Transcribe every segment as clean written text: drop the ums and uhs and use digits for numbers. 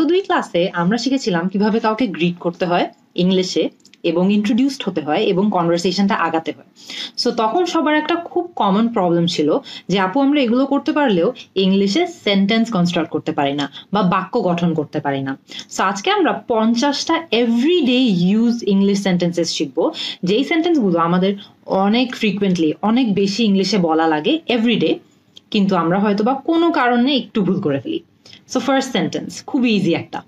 दुई क्लासे आमरा शिखेछिलाम किभाबे काउके ग्रीट करते हय इंग्लिशे एबं इंट्रोड्यूस्ड होते हय एबं कन्भारसेशनटा आगाते हय। सो तखन सबार एकटा खूब कमन प्रॉब्लेम छिलो जे आपु आमरा एगुलो करते पारलेओ इंग्लिशे सेंटेंस कन्स्ट्राक्ट करते पारि ना बा वाक्य गठन करते पारि ना। सो आजके आमरा 50टा एवरीडे यूज इंग्लिश सेंटेंसेस शिखबो जेई सेंटेंसगुलो आमादेर अनेक फ्रिकुएंटली अनेक बेशी इंग्लिशे बला लागे एवरीडे किन्तु आमरा हयतोबा कोनो कारणे एकटु भूल करे फेली। So first sentence खूब easy एकटा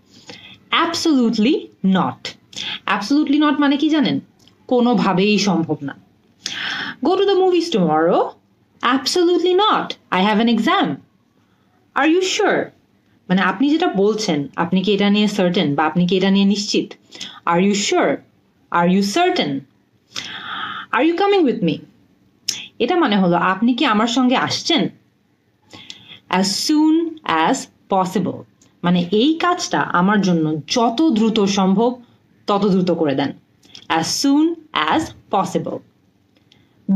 absolutely not माने कि जानें कोनो भावेई सम्भव ना। Go to the movies tomorrow, absolutely not, I have an exam, are you sure? माने आपनी जेटा बोलछेन आपनी कि एटा निये certain बा आपनी कि एटा निये निश्चित। Are you sure, are you certain, are you coming with me? एटा माने हलो आपनी कि आमार संगे आसछेन। As soon as possible माने এই কাজটা আমার জন্য যত দ্রুত সম্ভব তত দ্রুত করে দেন। As soon as possible।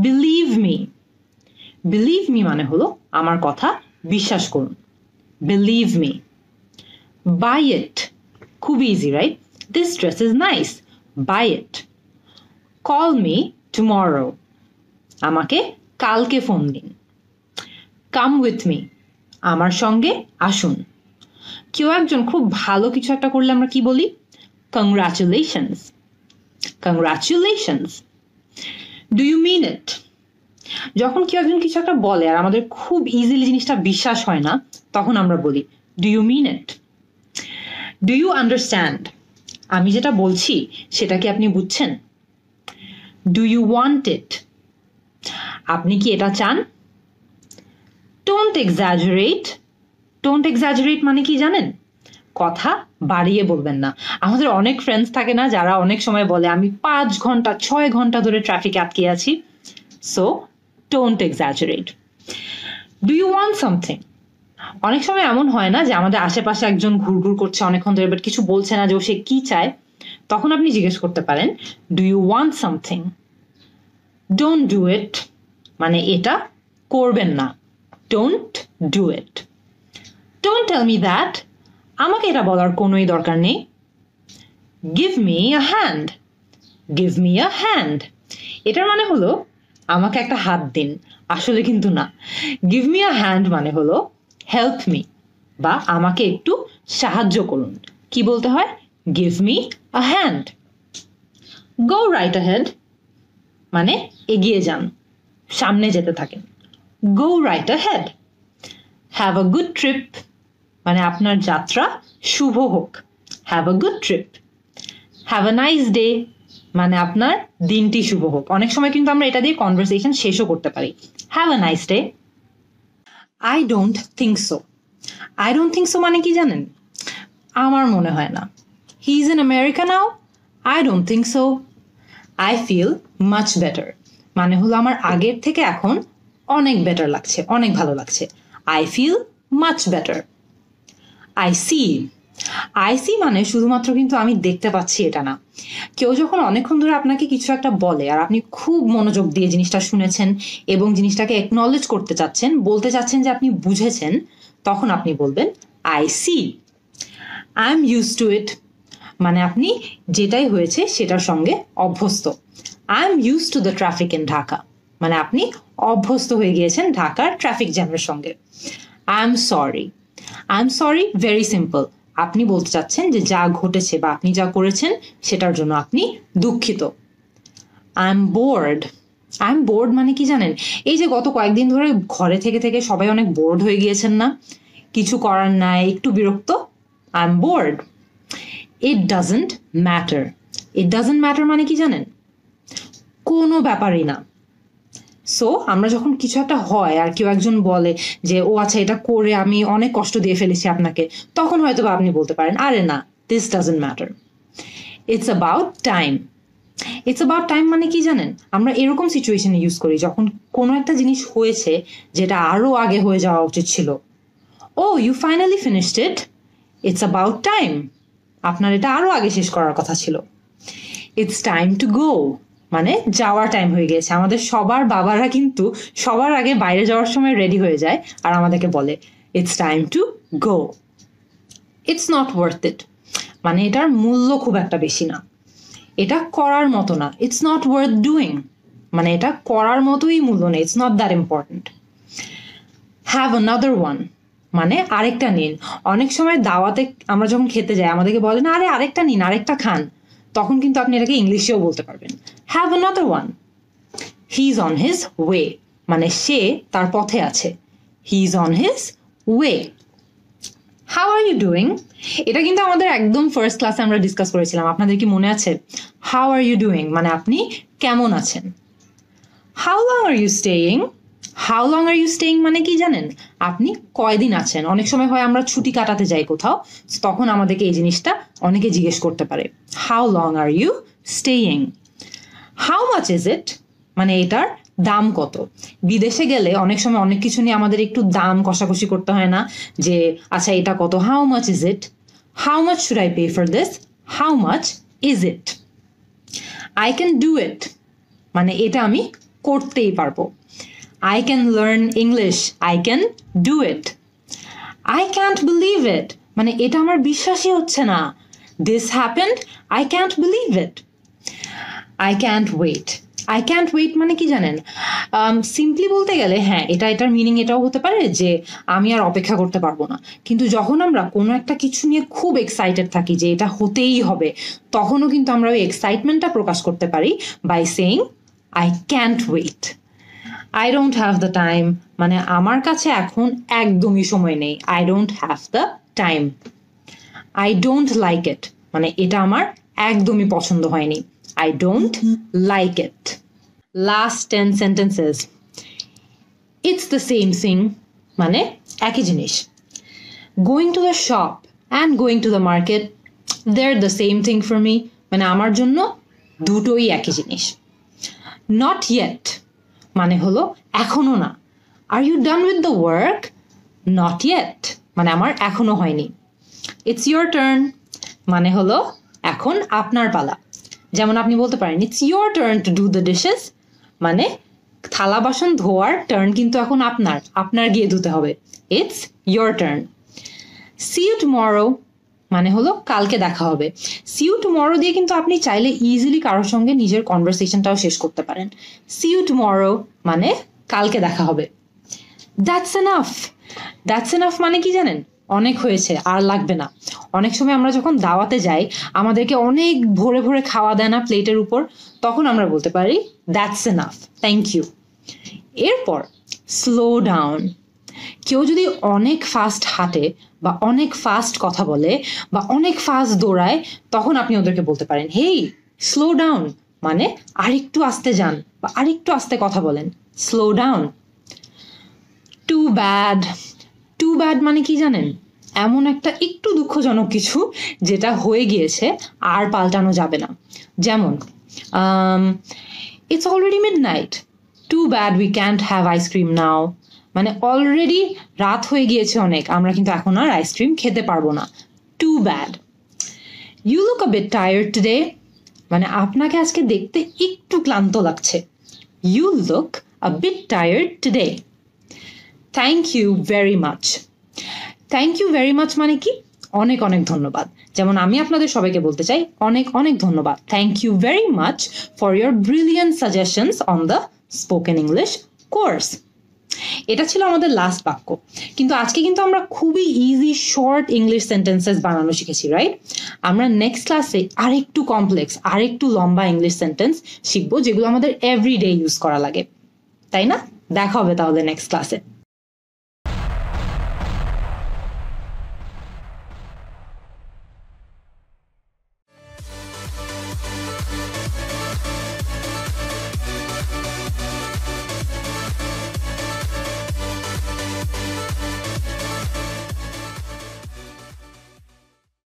Believe me মানে হলো আমার কথা বিশ্বাস করুন। Believe me। Buy it। খুব easy, right? This dress is nice, buy it। Call me tomorrow। আমাকে কালকে ফোন দিন। Come with me। আমার সঙ্গে আসুন। কেউ একজন খুব ভালো কিছু একটা করলে আমরা কি বলি? Congratulations, congratulations। Do you mean it? যখন কেউ একজন কিছু একটা বলে আর আমাদের খুব ইজিলি জিনিসটা বিশ্বাস হয় না তখন আমরা বলি Do you mean it? Do you understand? আমি যেটা বলছি সেটা কি আপনি বুঝছেন? Do you want it? আপনি কি এটা চান? Don't exaggerate মানে কি জানেন? কথা বাড়িয়ে বলবেন না। আমাদের অনেক ফ্রেন্ডস থাকে না যারা অনেক সময় বলে আমি 5 ঘন্টা 6 ঘন্টা ধরে ট্রাফিকে আটকে আছি। So don't exaggerate. Do you want something? অনেক সময় এমন হয় না যে আমাদের আশেপাশে একজন ঘুরঘুর করছে অনেকক্ষণ ধরে বাট কিছু বলছে না যে ও সে কি চায়, তখন আপনি জিজ্ঞেস করতে পারেন do you want something. Don't do it মানে এটা করবেন না। Don't do it. Don't tell me that. আমাকে এটা বলার কোনোই দরকার নেই। Give me a hand. এটার মানে হলো আমাকে একটা হাত দিন, আসলে কিন্তু না। Give me a hand মানে হলো help me বা আমাকে একটু সাহায্য করুন। কি বলতে হয়? Give me a hand. Go right ahead মানে এগিয়ে যান, সামনে যেতে থাকেন। Go right ahead. Have a good trip মানে আপনার যাত্রা শুভ হোক। Have a good trip. Have a nice day মানে আপনার দিনটি শুভ হোক। অনেক সময় কিন্তু আমরা এটা দিয়ে কনভারসেশন শেষও করতে পারি। Have a nice day. I don't think so মানে কি জানেন? আমার মনে হয় না। He is in America now? I don't think so. I feel much better মানে হলো আমার আগের থেকে এখন অনেক বেটার লাগছে, অনেক ভালো লাগছে। I feel much better. I see মানে শুধুমাত্র কিন্তু আমি দেখতে পাচ্ছি এটা না। কেউ যখন অনেকক্ষণ ধরে আপনাকে কিছু একটা বলে আর আপনি খুব মনোযোগ দিয়ে জিনিসটা শুনেছেন এবং জিনিসটাকে একনলেজ করতে চাচ্ছেন, বলতে চাচ্ছেন যে আপনি বুঝেছেন, তখন আপনি বলবেন I see. I am use to it মানে আপনি যেটাই হয়েছে সেটার সঙ্গে অভ্যস্ত। I am use to the traffic in Dhaka মানে আপনি অভ্যস্ত হয়ে গিয়েছেন ঢাকার ট্রাফিক জ্যামের সঙ্গে। I am sorry very simple. আপনি বলতে চাচ্ছেন যে যা ঘটেছে বা আপনি যা করেছেন সেটার জন্য আপনি দুঃখিত। আই এম বোর্ড মানে কি জানেন? এই যে গত কয়েকদিন ধরে ঘরে থেকে সবাই অনেক বোর্ড হয়ে গিয়েছেন না, কিছু করার নাই, একটু বিরক্ত। I am bored. It doesn't matter মানে কি জানেন? কোনো ব্যাপারই না। সো আমরা যখন কিছু একটা হয় আর কেউ একজন বলে যে ও আচ্ছা এটা করে আমি অনেক কষ্ট দিয়ে ফেলেছি আপনাকে, তখন হয়তো বা আপনি বলতে পারেন আরে না, this doesn't matter, it's about time মানে কি জানেন? আমরা এরকম সিচুয়েশনে ইউজ করি যখন কোনো একটা জিনিস হয়েছে যেটা আরও আগে হয়ে যাওয়া উচিত ছিল। Oh you finally finished it, it's about time, আপনার এটা আরও আগে শেষ করার কথা ছিল। ইটস টাইম টু গো মানে যাওয়ার টাইম হয়ে গেছে। আমাদের সবার বাবারা কিন্তু সবার আগে বাইরে যাওয়ার সময় রেডি হয়ে যায় আর আমাদেরকে বলে it's time to go, it's not worth it. মানে এটার মূল্য খুব একটা বেশি না, এটা করার মতো না, ইটস নট ওয়ার্থ ডুইং, মানে এটা করার মতোই মূল্য নেই, it's not that important. Have another one, মানে আরেকটা নিন। অনেক সময় দাওয়াতে আমরা যখন খেতে যাই আমাদেরকে বলে না আরে আরেকটা নিন, আরেকটা খান, তখন কিন্তু আপনি এটাকে ইংলিশেও বলতে পারবেন have another one. He is on his way, মানে সে তার পথে আছে, he is on his way. How are you doing, এটা কিন্তু আমাদের একদম ফার্স্ট ক্লাসে আমরা ডিসকাস করেছিলাম, আপনাদের কি মনে আছে? হাউ আর ইউ ডুইং মানে আপনি কেমন আছেন। How long are you staying, how long are you staying মানে কি জানেন, আপনি কয়দিন আছেন। অনেক সময় হয় আমরা ছুটি কাটাতে যাই কোথাও, তখন আমাদেরকে এই জিনিসটা অনেকে জিজ্ঞেস করতে পারে how long are you staying. How much is it, মানে এটার দাম কত। বিদেশে গেলে অনেক সময় অনেক কিছু নিয়ে আমাদের একটু দাম কষাকষি করতে হয় না, যে আচ্ছা এটা কত, how much is it, how much should I pay for this, how much is it. I can do it, মানে এটা আমি করতেই পারবো। I can learn English, I can do it. I can't believe it, মানে এটা আমার বিশ্বাসই হচ্ছে না, this happened, I can't believe it. I can't wait, I can't wait মানে কি জানেন, সিম্পলি বলতে গেলে হ্যাঁ এটার মিনিং এটাও হতে পারে যে আমি আর অপেক্ষা করতে পারবো না, কিন্তু যখন আমরা কোনো একটা কিছু নিয়ে খুব এক্সাইটেড থাকি যে এটা হতেই হবে, তখনও কিন্তু আমরা ওই এক্সাইটমেন্টটা প্রকাশ করতে পারি by saying I can't wait. I don't have the time, মানে আমার কাছে এখন একদমই সময় নেই, I don't have the time. I don't like it, মানে এটা আমার একদমই পছন্দ হয়নি, I don't like it. Last 10 sentences. It's the same thing, মানে একই জিনিস। Going to the shop and going to the market, they're the same thing for me, মানে আমার জন্য দুটোই একই জিনিস। Not yet, মানে হলো এখনো না। Are you done with the work, not yet মানে আমার এখনো হয়নি। ইটস ইয়োর টার্ন, মানে হলো এখন আপনার পালা। যেমন আপনি বলতে পারেন it's your turn to do the dishes, মানে থালা বাসন ধোয়ার টার্ন কিন্তু এখন আপনার, আপনার গিয়ে ধুতে হবে, it's your turn. See you tomorrow, মানে হলো কালকে দেখা হবে। সি ইউ টুমরো দিয়ে কিন্তু আপনি চাইলে ইজিলি কারোর সঙ্গে নিজের কনভারসেশনটাও শেষ করতে পারেন। সি ইউ টুমরো মানে কালকে দেখা হবে। দ্যাটস এনাফ, দ্যাটস এনাফ মানে কি জানেন, অনেক হয়েছে আর লাগবে না। অনেক সময় আমরা যখন দাওয়াতে যাই আমাদেরকে অনেক ভরে ভরে খাওয়া দেয় না প্লেটের উপর, তখন আমরা বলতে পারি দ্যাটস এনাফ, থ্যাংক ইউ। এরপর স্লো ডাউন, কেউ যদি অনেক ফাস্ট হাঁটে বা অনেক ফাস্ট কথা বলে বা অনেক ফাস্ট দৌড়ায়, তখন আপনি ওদেরকে বলতে পারেন হেই স্লো ডাউন, মানে আরেকটু আস্তে যান বা আরেকটু আস্তে কথা বলেন, slow down. Too bad, too bad মানে কি জানেন, এমন একটা একটু দুঃখজনক কিছু যেটা হয়ে গিয়েছে আর পাল্টানো যাবে না। যেমন it's already midnight, too bad we can't have ice cream now, মানে অলরেডি রাত হয়ে গিয়েছে অনেক, আমরা কিন্তু এখন আর আইসক্রিম খেতে পারবো না, too bad. You look a bit tired today, মানে আপনাকে আজকে দেখতে একটু ক্লান্ত লাগছে, you look a bit tired today. Thank you very much, thank you very much মানে কি অনেক অনেক ধন্যবাদ। যেমন আমি আপনাদের সবাইকে বলতে চাই অনেক অনেক ধন্যবাদ, thank you very much for your brilliant suggestions on the spoken English course. এটা ছিল আমাদের লাস্ট বাক্য, কিন্তু আজকে কিন্তু আমরা খুবই ইজি শর্ট ইংলিশ সেন্টেন্সেস বানানো শিখেছি, রাইট? আমরা নেক্সট ক্লাসে আরেকটু কমপ্লেক্স, আরেকটু লম্বা ইংলিশ সেন্টেন্স শিখবো, যেগুলো আমাদের এভরিডে ইউজ করা লাগে, তাই না? দেখা হবে তাহলে নেক্সট ক্লাসে।